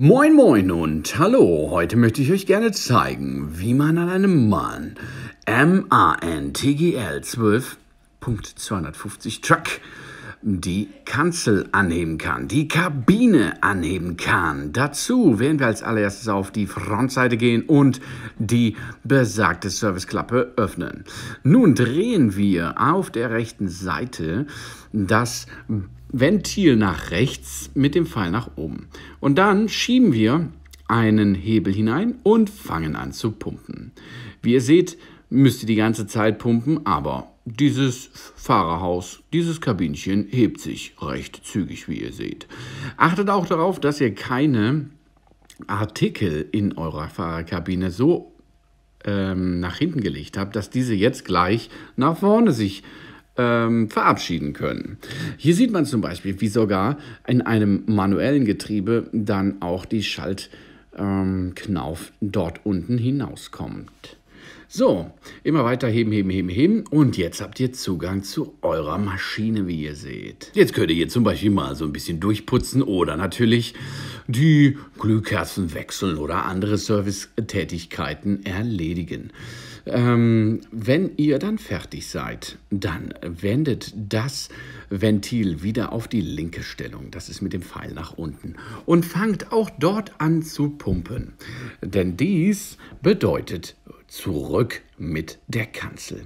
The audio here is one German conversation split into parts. Moin moin und hallo, heute möchte ich euch gerne zeigen, wie man an einem MAN TGL 12.250 Truck die Kanzel anheben kann, die Kabine anheben kann. Dazu werden wir als allererstes auf die Frontseite gehen und die besagte Serviceklappe öffnen. Nun drehen wir auf der rechten Seite das Ventil nach rechts mit dem Pfeil nach oben. Und dann schieben wir einen Hebel hinein und fangen an zu pumpen. Wie ihr seht, müsst ihr die ganze Zeit pumpen, aber dieses Fahrerhaus, dieses Kabinchen hebt sich recht zügig, wie ihr seht. Achtet auch darauf, dass ihr keine Artikel in eurer Fahrerkabine so nach hinten gelegt habt, dass diese jetzt gleich nach vorne sich verabschieden können. Hier sieht man zum Beispiel, wie sogar in einem manuellen Getriebe dann auch die Schaltknauf dort unten hinauskommt. So, immer weiter heben, heben, heben, heben und jetzt habt ihr Zugang zu eurer Maschine, wie ihr seht. Jetzt könnt ihr hier zum Beispiel mal so ein bisschen durchputzen oder natürlich die Glühkerzen wechseln oder andere Servicetätigkeiten erledigen. Wenn ihr dann fertig seid, dann wendet das Ventil wieder auf die linke Stellung. Das ist mit dem Pfeil nach unten. Und fangt auch dort an zu pumpen. Denn dies bedeutet zurück mit der Kanzel.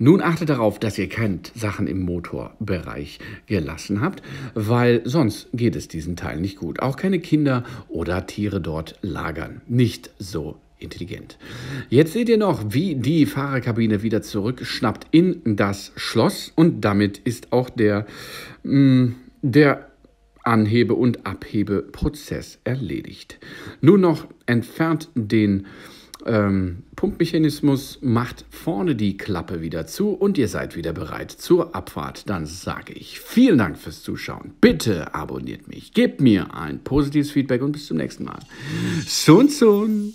Nun achtet darauf, dass ihr keine Sachen im Motorbereich gelassen habt, weil sonst geht es diesen Teil nicht gut. Auch keine Kinder oder Tiere dort lagern. Nicht so intelligent. Jetzt seht ihr noch, wie die Fahrerkabine wieder zurückschnappt in das Schloss und damit ist auch der Anhebe- und Abhebeprozess erledigt. Nun noch entfernt den Pumpmechanismus, macht vorne die Klappe wieder zu und ihr seid wieder bereit zur Abfahrt. Dann sage ich vielen Dank fürs Zuschauen. Bitte abonniert mich, gebt mir ein positives Feedback und bis zum nächsten Mal. Sun Sun!